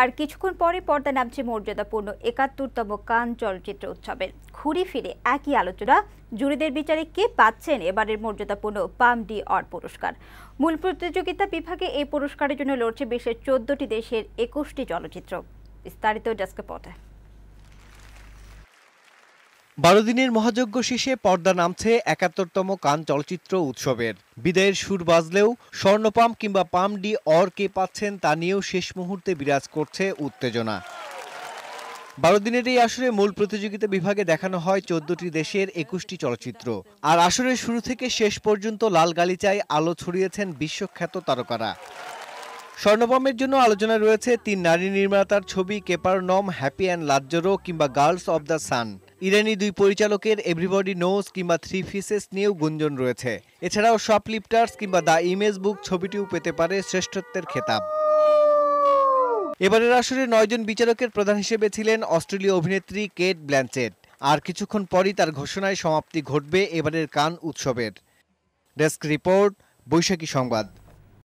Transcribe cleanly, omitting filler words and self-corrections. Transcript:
আর কিছুক্ষণ পরে পর্দা নামছে মর্যাদাপূর্ণ ৭১তম কান চলচ্চিত্র উৎসবের। ঘুরে ফিরে একই আলোচনা, জুরিদের বিচারে কে পাচ্ছেন এবারের মর্যাদাপূর্ণ পাম ডি অর পুরস্কার। মূল প্রতিযোগিতা বিভাগে এই পুরস্কারের জন্য লড়ছে বিশ্বের ১৪টি দেশের ২১টি চলচ্চিত্র। বিস্তারিত ডেস্ক রিপোর্টে। ১২ দিনের মহাযজ্ঞ শেষে পর্দা নামছে ৭১তম কান চলচ্চিত্র উৎসবের। বিদায়ের সুর বাজলেও স্বর্ণপাম কিংবা পাম ডি অর কে পাচ্ছেন তা নিয়েও শেষ মুহূর্তে বিরাজ করছে উত্তেজনা। ১২ দিনের এই আসরে মূল প্রতিযোগিতা বিভাগে দেখানো হয় ১৪টি দেশের ২১টি চলচ্চিত্র। আর আসরের শুরু থেকে শেষ পর্যন্ত লাল গালিচায় আলো ছড়িয়েছেন বিশ্বখ্যাত তারকারা। স্বর্ণপমের জন্য আলোচনা রয়েছে ৩ নারী নির্মাতার ছবি কেপারনম, হ্যাপি অ্যান্ড লাজারো কিংবা গার্লস অব দ্য সান। ইরানি দুই পরিচালকের এভরিবডি নোজ কিংবা থ্রি ফেসেস নিয়েও গুঞ্জন রয়েছে। এছাড়াও শপলিফটার্স কিংবা দ্য ইমেজ বুক ছবিটিও পেতে পারে শ্রেষ্ঠত্বের খেতাব। এবারের আসরে ৯ জন বিচারকের প্রধান হিসেবে ছিলেন অস্ট্রেলীয় অভিনেত্রী কেট ব্ল্যানচেট। আর কিছুক্ষণ পরই তার ঘোষণায় সমাপ্তি ঘটবে এবারের কান উৎসবের। ডেস্ক রিপোর্ট, বৈশাখী সংবাদ।